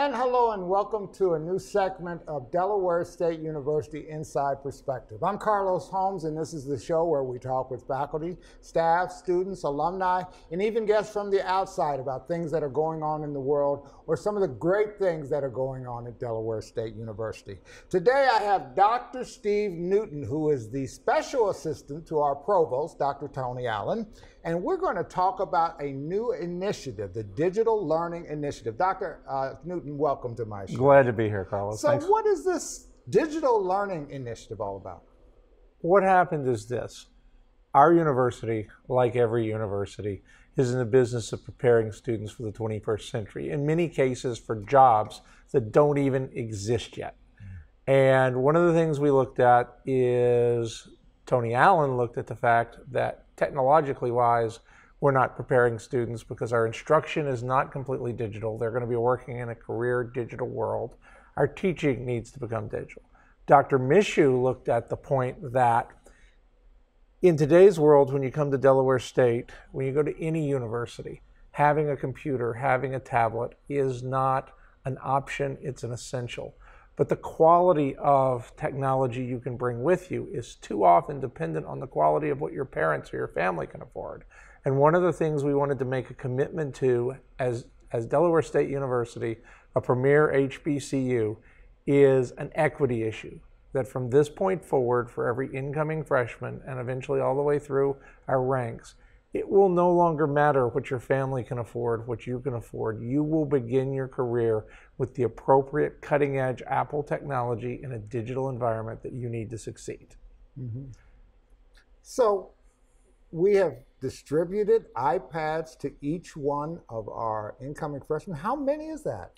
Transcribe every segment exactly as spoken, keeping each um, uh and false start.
And hello and welcome to a new segment of Delaware State University Inside Perspective. I'm Carlos Holmes, and this is the show where we talk with faculty, staff, students, alumni, and even guests from the outside about things that are going on in the world or some of the great things that are going on at Delaware State University. Today I have Doctor Steve Newton, who is the special assistant to our provost, Doctor Tony Allen, and we're going to talk about a new initiative, the Digital Learning Initiative. Doctor Uh, Newton, welcome to my show. Glad to be here, Carlos. So Thanks. What is this Digital Learning Initiative all about? What happened is this. Our university, like every university, is in the business of preparing students for the twenty-first century, in many cases for jobs that don't even exist yet. Mm. And one of the things we looked at is Tony Allen looked at the fact that technologically wise, we're not preparing students because our instruction is not completely digital. They're going to be working in a career digital world. Our teaching needs to become digital. Doctor Mishu looked at the point that in today's world, when you come to Delaware State, when you go to any university, having a computer, having a tablet is not an option, it's an essential. But the quality of technology you can bring with you is too often dependent on the quality of what your parents or your family can afford. And one of the things we wanted to make a commitment to as, as Delaware State University, a premier H B C U, is an equity issue. That from this point forward, for every incoming freshman and eventually all the way through our ranks, it will no longer matter what your family can afford, what you can afford. You will begin your career with the appropriate cutting edge Apple technology in a digital environment that you need to succeed. Mm-hmm. So we have distributed iPads to each one of our incoming freshmen. How many is that?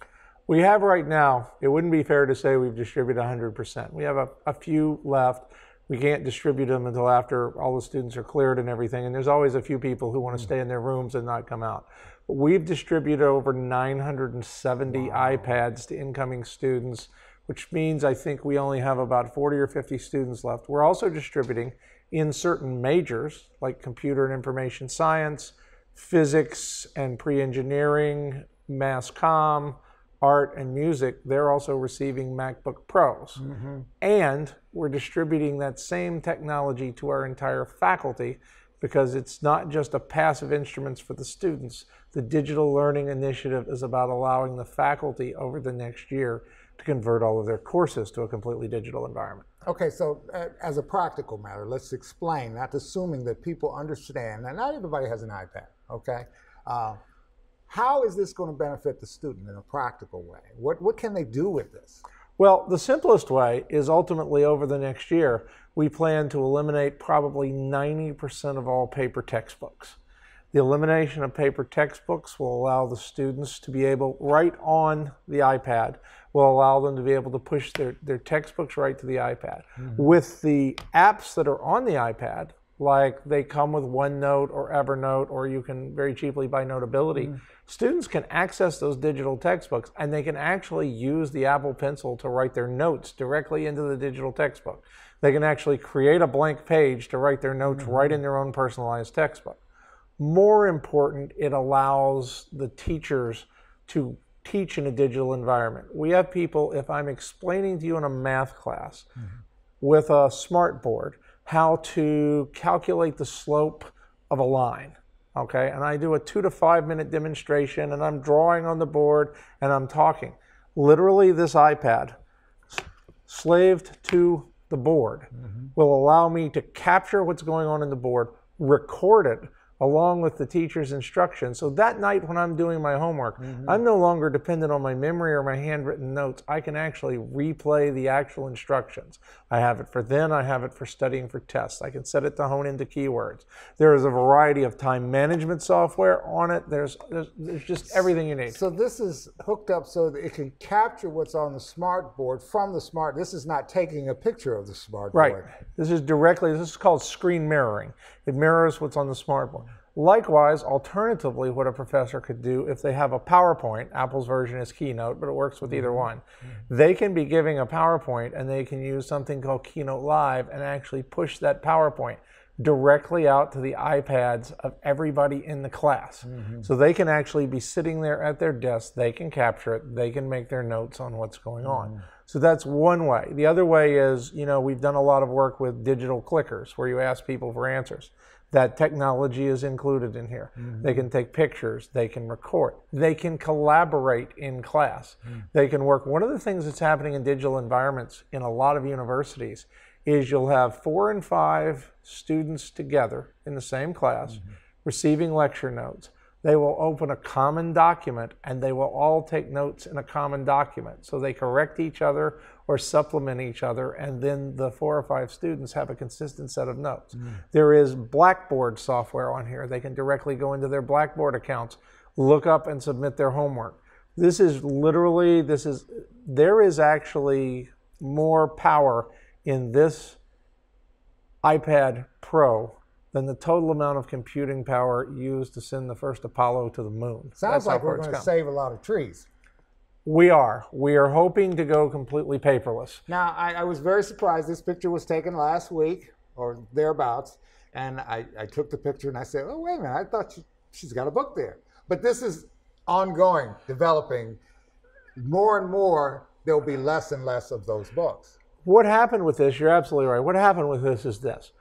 We have right now, it wouldn't be fair to say we've distributed one hundred percent. We have a, a few left. We can't distribute them until after all the students are cleared and everything. And there's always a few people who want to stay in their rooms and not come out. But we've distributed over nine hundred seventy wow. iPads to incoming students, which means I think we only have about forty or fifty students left. We're also distributing in certain majors like computer and information science, physics and pre-engineering, mass comm, art and music. They're also receiving MacBook Pros. Mm-hmm. And we're distributing that same technology to our entire faculty because it's not just a passive instruments for the students. The Digital Learning Initiative is about allowing the faculty over the next year to convert all of their courses to a completely digital environment. Okay, so uh, as a practical matter, let's explain, not assuming that people understand, and not everybody has an iPad, okay? Uh, how is this going to benefit the student in a practical way? What, what can they do with this? Well, the simplest way is ultimately over the next year, we plan to eliminate probably ninety percent of all paper textbooks. The elimination of paper textbooks will allow the students to be able, right on the iPad, will allow them to be able to push their, their textbooks right to the iPad. Mm-hmm. With the apps that are on the iPad, like they come with OneNote or Evernote, or you can very cheaply buy Notability, mm-hmm. students can access those digital textbooks and they can actually use the Apple Pencil to write their notes directly into the digital textbook. They can actually create a blank page to write their notes mm-hmm. right in their own personalized textbook. More important, it allows the teachers to teach in a digital environment. We have people, if I'm explaining to you in a math class mm-hmm. with a smart board, how to calculate the slope of a line, okay? And I do a two to five minute demonstration and I'm drawing on the board and I'm talking. Literally this iPad, slaved to the board, mm-hmm. will allow me to capture what's going on in the board, record it, along with the teacher's instruction. So that night when I'm doing my homework, mm-hmm. I'm no longer dependent on my memory or my handwritten notes. I can actually replay the actual instructions. I have it for then, I have it for studying for tests. I can set it to hone into keywords. There is a variety of time management software on it. There's, there's, there's just everything you need. So this is hooked up so that it can capture what's on the smart board from the smart. This is not taking a picture of the smart right. board. Right, this is directly, this is called screen mirroring. It mirrors what's on the smart board. Likewise, alternatively, what a professor could do if they have a PowerPoint, Apple's version is Keynote, but it works with either one. Mm-hmm. They can be giving a PowerPoint and they can use something called Keynote Live and actually push that PowerPoint. directly out to the iPads of everybody in the class. Mm-hmm. So they can actually be sitting there at their desk, they can capture it, they can make their notes on what's going on. Mm-hmm. So that's one way. The other way is, you know, we've done a lot of work with digital clickers where you ask people for answers. That technology is included in here. Mm-hmm. They can take pictures, they can record, they can collaborate in class, mm-hmm. they can work. One of the things that's happening in digital environments in a lot of universities is you'll have four and five students together in the same class, mm-hmm. receiving lecture notes. They will open a common document and they will all take notes in a common document. So they correct each other or supplement each other, and then the four or five students have a consistent set of notes. Mm. There is Blackboard software on here. They can directly go into their Blackboard accounts, look up and submit their homework. This is literally, this is, there is actually more power in this iPad Pro than the total amount of computing power used to send the first Apollo to the moon. Sounds like we're going to save a lot of trees. We are. We are hoping to go completely paperless. Now, I, I was very surprised. This picture was taken last week or thereabouts, and I, I took the picture and I said, oh, wait a minute, I thought she, she's got a book there. But this is ongoing, developing. More and more, there'll be less and less of those books. What happened with this, you're absolutely right, what happened with this is this.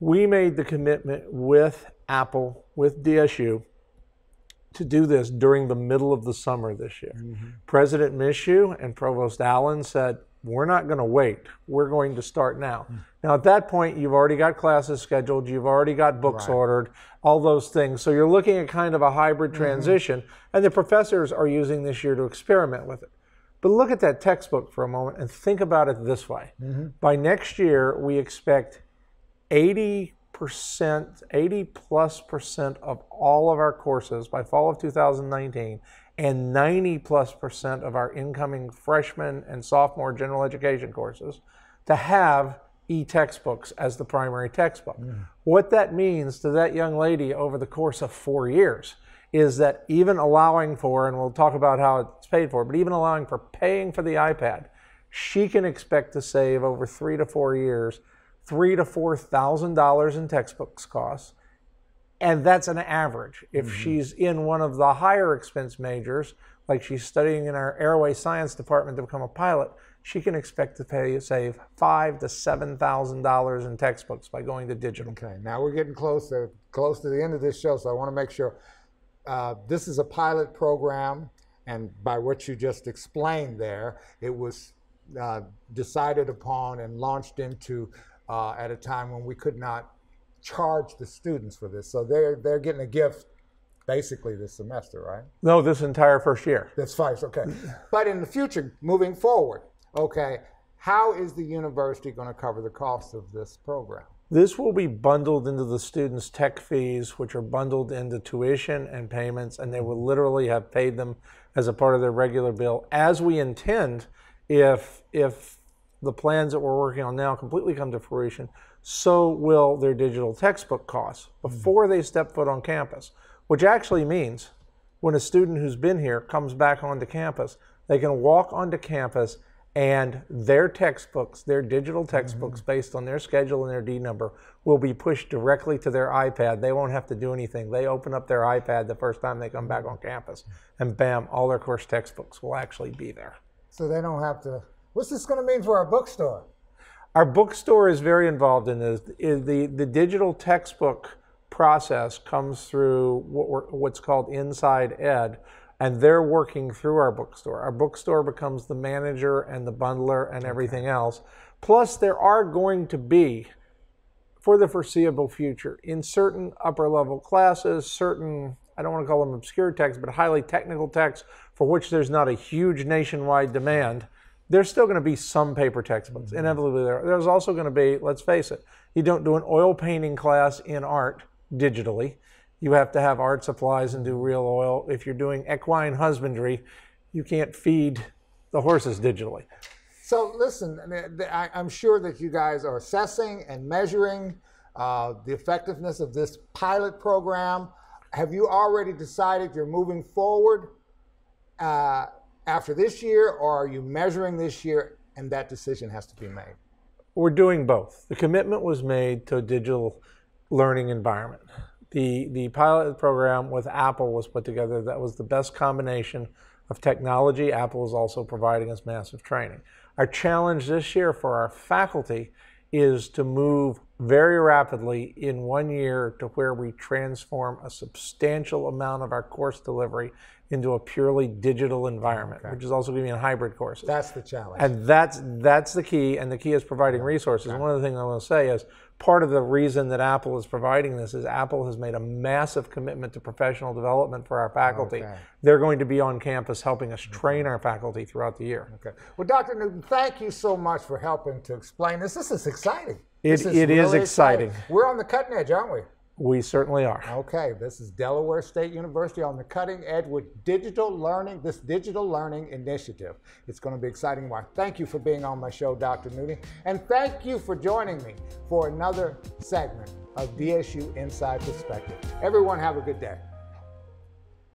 We made the commitment with Apple, with D S U, to do this during the middle of the summer this year. Mm-hmm. President Mishu and Provost Allen said, we're not going to wait. We're going to start now. Mm-hmm. Now, at that point, you've already got classes scheduled. You've already got books right. ordered, all those things. So you're looking at kind of a hybrid transition, mm-hmm. and the professors are using this year to experiment with it. But look at that textbook for a moment and think about it this way. Mm-hmm. By next year, we expect eighty percent, eighty plus percent of all of our courses by fall of two thousand nineteen, and ninety plus percent of our incoming freshman and sophomore general education courses to have e-textbooks as the primary textbook. Mm. What that means to that young lady over the course of four years is that even allowing for, and we'll talk about how it's paid for, but even allowing for paying for the iPad, she can expect to save over three to four years three to four thousand dollars in textbooks costs, and that's an average. If mm-hmm. she's in one of the higher expense majors, like she's studying in our Airway Science Department to become a pilot, she can expect to pay save five to seven thousand dollars in textbooks by going to digital. Okay, now we're getting close to close to the end of this show, so I want to make sure uh, this is a pilot program, and by what you just explained there, it was uh, decided upon and launched into. Uh, at a time when we could not charge the students for this. So they're, they're getting a gift basically this semester, right? No, this entire first year. That's fine, okay. But in the future, moving forward, okay, how is the university going to cover the cost of this program? This will be bundled into the students' tech fees, which are bundled into tuition and payments, and they will literally have paid them as a part of their regular bill, as we intend if, if the plans that we're working on now completely come to fruition, so will their digital textbook costs before they step foot on campus, which actually means when a student who's been here comes back onto campus, they can walk onto campus and their textbooks, their digital textbooks mm-hmm. based on their schedule and their D number will be pushed directly to their iPad. They won't have to do anything. They open up their iPad the first time they come back on campus and bam, all their course textbooks will actually be there. So they don't have to. What's this going to mean for our bookstore? Our bookstore is very involved in this. The, the digital textbook process comes through what we're, what's called Inside Ed, and they're working through our bookstore. Our bookstore becomes the manager and the bundler and everything else. Plus, there are going to be, for the foreseeable future, in certain upper-level classes, certain, I don't want to call them obscure texts, but highly technical texts for which there's not a huge nationwide demand, there's still going to be some paper textbooks. Mm-hmm. Inevitably, there. There's also going to be, let's face it, you don't do an oil painting class in art digitally. You have to have art supplies and do real oil. If you're doing equine husbandry, you can't feed the horses digitally. So listen, I'm sure that you guys are assessing and measuring uh, the effectiveness of this pilot program. Have you already decided you're moving forward Uh, after this year, or are you measuring this year and that decision has to be made? We're doing both. The commitment was made to digital learning environment. The, the pilot program with Apple was put together. That was the best combination of technology. Apple is also providing us massive training. Our challenge this year for our faculty is to move very rapidly in one year to where we transform a substantial amount of our course delivery into a purely digital environment, okay. which is also going to be in hybrid courses. That's the challenge. And that's, that's the key, and the key is providing resources. Okay. One of the things I want to say is part of the reason that Apple is providing this is Apple has made a massive commitment to professional development for our faculty. Okay. They're going to be on campus helping us train our faculty throughout the year. Okay. Well, Doctor Newton, thank you so much for helping to explain this. This is exciting. It, is, it really is exciting. exciting. We're on the cutting edge, aren't we? We certainly are. Okay, this is Delaware State University on the cutting edge with digital learning, this digital learning initiative. It's going to be exciting. Why? Thank you for being on my show, Doctor Newton, and thank you for joining me for another segment of D S U Inside Perspective. Everyone have a good day.